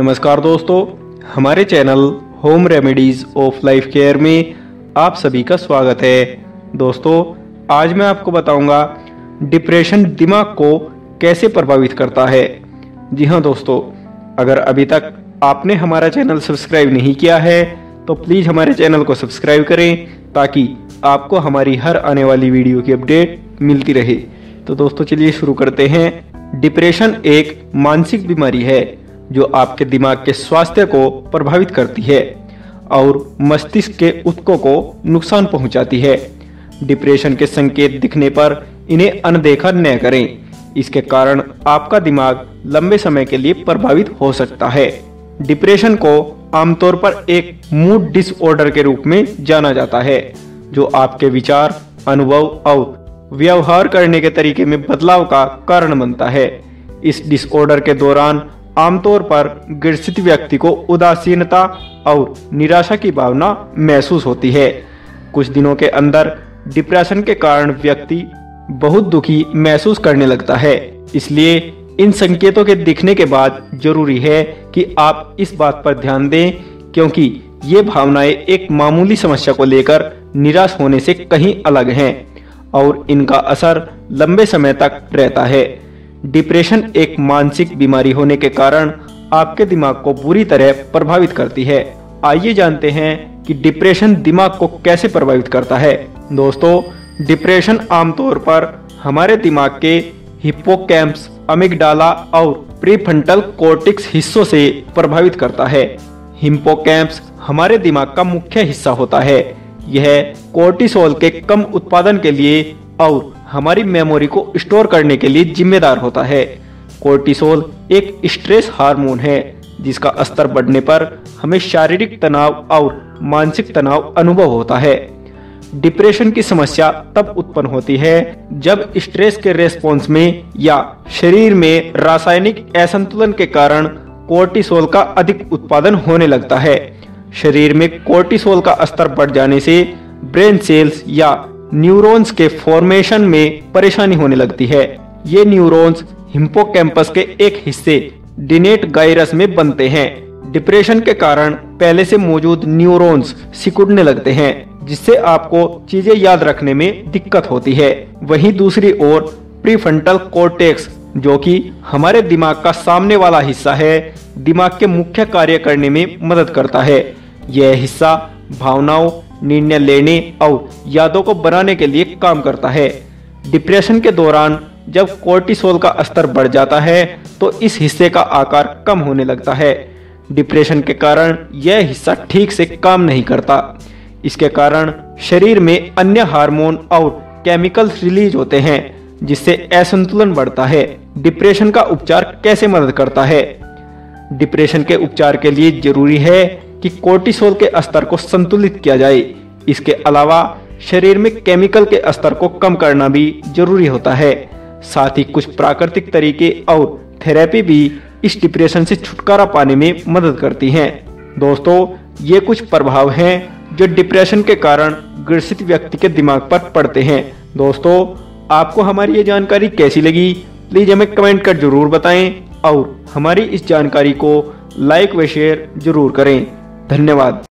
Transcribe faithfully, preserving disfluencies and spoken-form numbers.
नमस्कार दोस्तों, हमारे channel home remedies of life care में आप सभी का स्वागत है। दोस्तों, आज मैं आपको बताऊंगा डिप्रेशन दिमाग को कैसे प्रभावित करता है। जी हाँ दोस्तों, अगर अभी तक आपने हमारा चैनल सब्सक्राइब नहीं किया है तो प्लीज़ हमारे चैनल को सब्सक्राइब करें ताकि आपको हमारी हर आने वाली वीडियो की अपडेट मिलती रहे। तो दोस्तों चलिए शुरू करते हैं। डिप्रेशन एक मानसिक बीमारी है जो आपके दिमाग के स्वास्थ्य को प्रभावित करती है और मस्तिष्क के ऊतकों को नुकसान पहुंचाती है। डिप्रेशन के संकेत दिखने पर इन्हें अनदेखा न करें, इसके कारण आपका दिमाग लंबे समय के लिए प्रभावित हो सकता है। डिप्रेशन को आमतौर पर एक मूड डिसऑर्डर के रूप में जाना जाता है जो आपके विचार, अनुभव और व्यवहार करने के तरीके में बदलाव का कारण बनता है। इस डिसऑर्डर के दौरान आमतौर पर ग्रसित व्यक्ति को उदासीनता और निराशा की भावना महसूस होती है। कुछ दिनों के अंदर डिप्रेशन के कारण व्यक्ति बहुत दुखी महसूस करने लगता है। इसलिए इन संकेतों के दिखने के बाद जरूरी है कि आप इस बात पर ध्यान दें, क्योंकि ये भावनाएं एक मामूली समस्या को लेकर निराश होने से कहीं अलग हैं और इनका असर लंबे समय तक रहता है। डिप्रेशन एक मानसिक बीमारी होने के कारण आपके दिमाग को बुरी तरह प्रभावित करती है। आइए जानते हैं कि डिप्रेशन दिमाग को कैसे प्रभावित करता है। दोस्तों, डिप्रेशन आमतौर पर हमारे दिमाग के हिप्पोकैम्पस, अमिगडाला और प्रीफ्रंटल कॉर्टेक्स हिस्सों से प्रभावित करता है। हिप्पोकैम्पस हमारे दिमाग का मुख्य हिस्सा होता है। यह कोर्टिसोल के कम उत्पादन के लिए और हमारी मेमोरी को स्टोर करने के लिए जिम्मेदार होता है। कोर्टिसोल एक स्ट्रेस हार्मोन है जिसका स्तर बढ़ने पर हमें शारीरिक तनाव और मानसिक तनाव अनुभव होता है। डिप्रेशन की समस्या तब उत्पन्न होती है जब स्ट्रेस के रेस्पॉन्स में या शरीर में रासायनिक असंतुलन के कारण कोर्टिसोल का अधिक उत्पादन होने लगता है। शरीर में कोर्टिसोल का स्तर बढ़ जाने से ब्रेन सेल्स या न्यूरॉन्स के फॉर्मेशन में परेशानी होने लगती है। ये न्यूरॉन्स हिप्पोकैम्पस के एक हिस्से डिनेट गाइरस में बनते हैं। डिप्रेशन के कारण पहले से मौजूद न्यूरॉन्स सिकुड़ने लगते हैं, जिससे आपको चीजें याद रखने में दिक्कत होती है। वहीं दूसरी ओर प्रीफ्रंटल कॉर्टेक्स, जो कि हमारे दिमाग का सामने वाला हिस्सा है, दिमाग के मुख्य कार्य करने में मदद करता है। यह हिस्सा भावनाओं, निर्णय लेने और यादों को बनाने के लिए काम करता है। डिप्रेशन के दौरान जब कोर्टिसोल का स्तर बढ़ जाता है तो इस हिस्से का आकार कम होने लगता है। डिप्रेशन के कारण यह हिस्सा ठीक से काम नहीं करता। इसके कारण शरीर में अन्य हार्मोन और केमिकल्स रिलीज होते हैं जिससे असंतुलन बढ़ता है। डिप्रेशन का उपचार कैसे मदद करता है? डिप्रेशन के उपचार के लिए जरूरी है कि कोर्टिसोल के स्तर को संतुलित किया जाए। इसके अलावा शरीर में केमिकल के स्तर को कम करना भी जरूरी होता है। साथ ही कुछ प्राकृतिक तरीके और थेरेपी भी इस डिप्रेशन से छुटकारा पाने में मदद करती हैं। दोस्तों, ये कुछ प्रभाव हैं जो डिप्रेशन के कारण ग्रसित व्यक्ति के दिमाग पर पड़ते हैं। दोस्तों, आपको हमारी ये जानकारी कैसी लगी, प्लीज़ हमें कमेंट कर जरूर बताएं और हमारी इस जानकारी को लाइक व शेयर जरूर करें। धन्यवाद।